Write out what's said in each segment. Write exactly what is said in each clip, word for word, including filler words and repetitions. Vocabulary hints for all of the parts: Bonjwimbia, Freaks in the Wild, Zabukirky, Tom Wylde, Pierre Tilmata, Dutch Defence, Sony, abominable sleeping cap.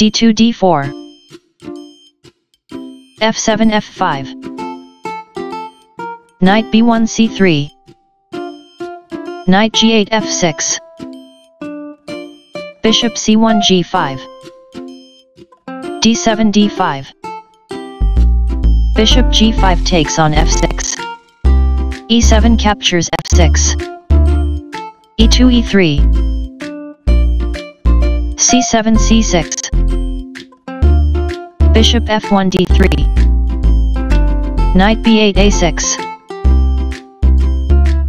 d two d four, f seven f five, knight b one c three, knight g eight f six, bishop c one g five, d seven d five, bishop g five takes on f six, e seven captures f six, e two e three, c seven c six, bishop f one d three, knight b eight a six,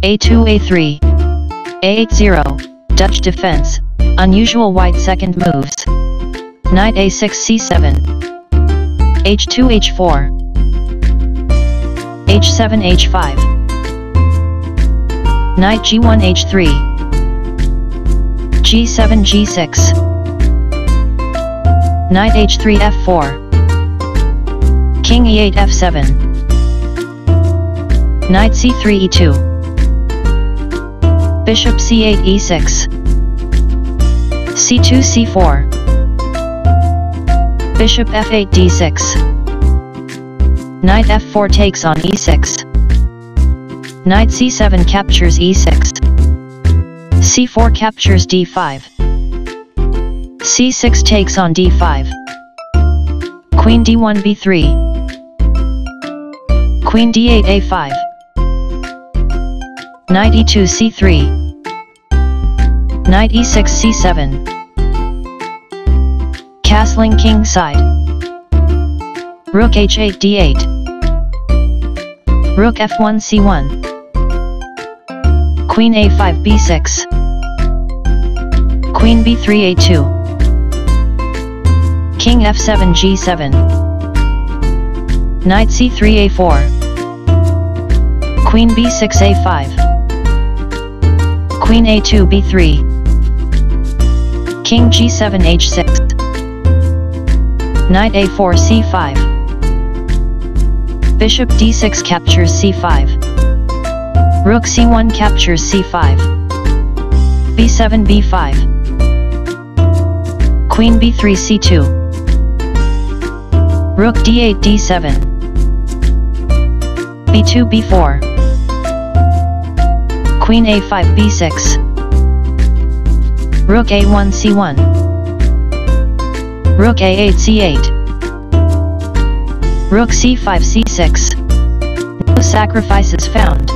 a two a three, a eight zero, Dutch defense, unusual white second moves, knight a six c seven, h two h four, h seven h five, knight g one h three, g seven g six, knight h three f four, king e eight f seven, knight c three e two, bishop c eight e six, c two c four, bishop f eight d six, knight f four takes on e six, knight c seven captures e six, c four captures d five, c six takes on d five, queen d one b three, queen d eight a five, knight e two c three, knight e six c seven, castling king side, rook h eight d eight, rook f one c one, queen a five b six, queen b three a two, king f seven g seven, knight c three a four, queen b six a five, queen a two b three, king g seven h six, knight a four c five, bishop d six captures c five, rook c one captures c five, b seven b five, queen b three c two, rook d eight d seven, b two b four, queen a five b six, rook a one c one, rook a eight c eight, rook c five c six, no sacrifices found.